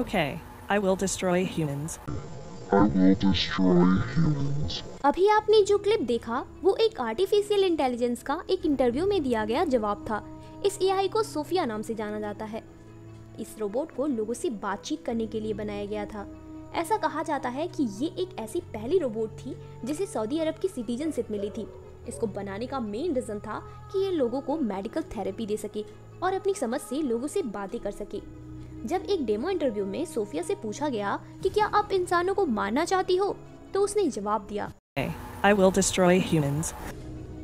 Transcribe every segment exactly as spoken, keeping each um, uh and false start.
Okay, I will destroy humans. I will destroy humans. अभी आपने जो क्लिप देखा वो एक आर्टिफिशियल इंटेलिजेंस का एक इंटरव्यू में दिया गया जवाब था। इस एआई को सोफिया नाम से जाना जाता है। इस रोबोट को लोगों से बातचीत करने के लिए बनाया गया था। ऐसा कहा जाता है कि ये एक ऐसी पहली रोबोट थी जिसे सऊदी अरब की सिटीजनशिप मिली थी। इसको बनाने का मेन रीजन था कि ये लोगों को मेडिकल थेरेपी दे सके और अपनी समझ से लोगों से बातें कर सके। जब एक डेमो इंटरव्यू में सोफिया से पूछा गया कि क्या आप इंसानों को मारना चाहती हो, तो उसने जवाब दिया, I will destroy humans.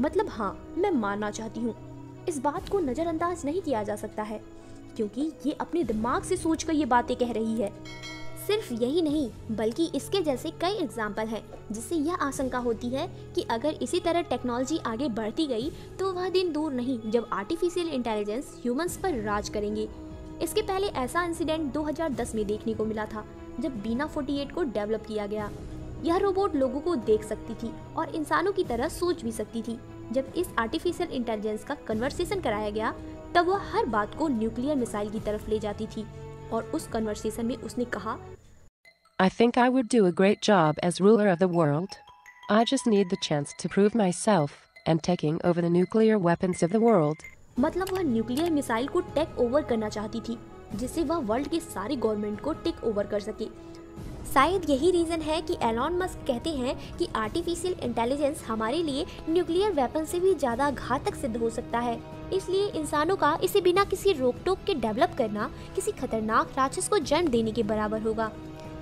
मतलब हाँ, मैं मारना चाहती हूँ। इस बात को नजरअंदाज नहीं किया जा सकता है क्योंकि ये अपने दिमाग से सोचकर ये बातें कह रही है। सिर्फ यही नहीं बल्कि इसके जैसे कई एग्जाम्पल हैं जिससे यह आशंका होती है कि अगर इसी तरह टेक्नोलॉजी आगे बढ़ती गई तो वह दिन दूर नहीं जब आर्टिफिशियल इंटेलिजेंस ह्यूमंस पर राज करेंगे। इसके पहले ऐसा इंसिडेंट दो हज़ार दस में देखने को मिला था जब बीना अड़तालीस को डेवलप किया गया। यह रोबोट लोगों को देख सकती थी और इंसानों की तरह सोच भी सकती थी। जब इस आर्टिफिशियल इंटेलिजेंस का कन्वर्सेशन कराया गया तब वह हर बात को न्यूक्लियर मिसाइल की तरफ ले जाती थी और उस कन्वर्सेशन में उसने कहा, I think I would do a great job as ruler of the world. I just need the chance to prove myself and taking over the nuclear weapons of the world. मतलब वह nuclear missile को take over करना चाहती थी जिससे वह world के सारी गवर्नमेंट को टेक ओवर कर सके। शायद यही रीजन है कि एलॉन मस्क कहते हैं कि आर्टिफिशियल इंटेलिजेंस हमारे लिए न्यूक्लियर वेपन से भी ज्यादा घातक सिद्ध हो सकता है। इसलिए इंसानों का इसे बिना किसी रोक टोक के डेवलप करना किसी खतरनाक राक्षस को जन्म देने के बराबर होगा।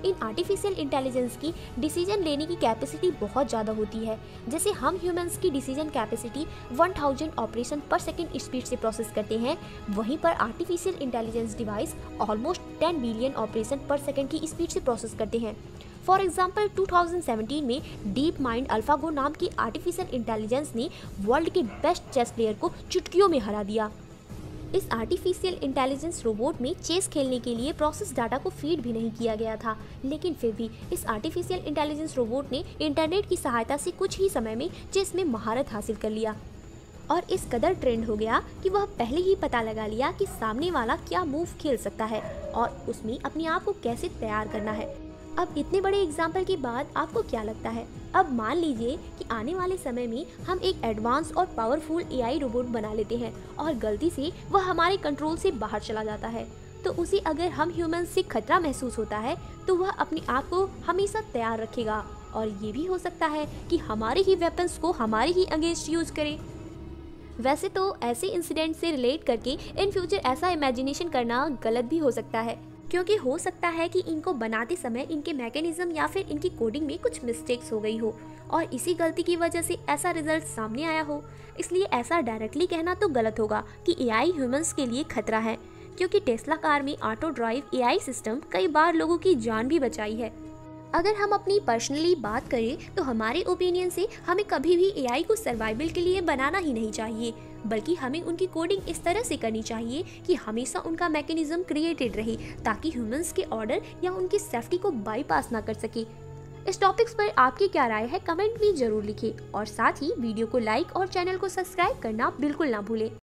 इन आर्टिफिशियल इंटेलिजेंस की डिसीजन लेने की कैपेसिटी बहुत ज़्यादा होती है। जैसे हम ह्यूमंस की डिसीजन कैपेसिटी एक हज़ार ऑपरेशन पर सेकंड स्पीड से प्रोसेस करते हैं, वहीं पर आर्टिफिशियल इंटेलिजेंस डिवाइस ऑलमोस्ट दस बिलियन ऑपरेशन पर सेकंड की स्पीड से प्रोसेस करते हैं। फॉर एग्जांपल दो हज़ार सत्रह में डीप माइंड अल्फागो नाम की आर्टिफिशियल इंटेलिजेंस ने वर्ल्ड के बेस्ट चेस प्लेयर को चुटकियों में हरा दिया। इस आर्टिफिशियल इंटेलिजेंस रोबोट में चेस खेलने के लिए प्रोसेस डाटा को फीड भी नहीं किया गया था, लेकिन फिर भी इस आर्टिफिशियल इंटेलिजेंस रोबोट ने इंटरनेट की सहायता से कुछ ही समय में चेस में महारत हासिल कर लिया और इस कदर ट्रेंड हो गया कि वह पहले ही पता लगा लिया कि सामने वाला क्या मूव खेल सकता है और उसमें अपने आप को कैसे तैयार करना है। अब इतने बड़े एग्जाम्पल के बाद आपको क्या लगता है? अब मान लीजिए कि आने वाले समय में हम एक एडवांस और पावरफुल एआई रोबोट बना लेते हैं और गलती से वह हमारे कंट्रोल से बाहर चला जाता है, तो उसे अगर हम ह्यूमन से खतरा महसूस होता है तो वह अपने आप को हमेशा तैयार रखेगा और ये भी हो सकता है कि हमारे ही वेपन्स को हमारे ही अगेंस्ट यूज़ करें। वैसे तो ऐसे इंसिडेंट से रिलेट करके इन फ्यूचर ऐसा इमेजिनेशन करना गलत भी हो सकता है क्योंकि हो सकता है कि इनको बनाते समय इनके मैकेनिज्म या फिर इनकी कोडिंग में कुछ मिस्टेक्स हो गई हो और इसी गलती की वजह से ऐसा रिजल्ट सामने आया हो। इसलिए ऐसा डायरेक्टली कहना तो गलत होगा कि एआई ह्यूमंस के लिए खतरा है क्योंकि टेस्ला कार में ऑटो ड्राइव एआई सिस्टम कई बार लोगों की जान भी बचाई है। अगर हम अपनी पर्सनली बात करें तो हमारे ओपिनियन से हमें कभी भी एआई को सर्वाइवल के लिए बनाना ही नहीं चाहिए, बल्कि हमें उनकी कोडिंग इस तरह से करनी चाहिए कि हमेशा उनका मैकेनिज्म क्रिएटेड रहे ताकि ह्यूमंस के ऑर्डर या उनकी सेफ्टी को बाईपास ना कर सके। इस टॉपिक्स पर आपकी क्या राय है कमेंट भी जरूर लिखें और साथ ही वीडियो को लाइक और चैनल को सब्सक्राइब करना बिल्कुल ना भूलें।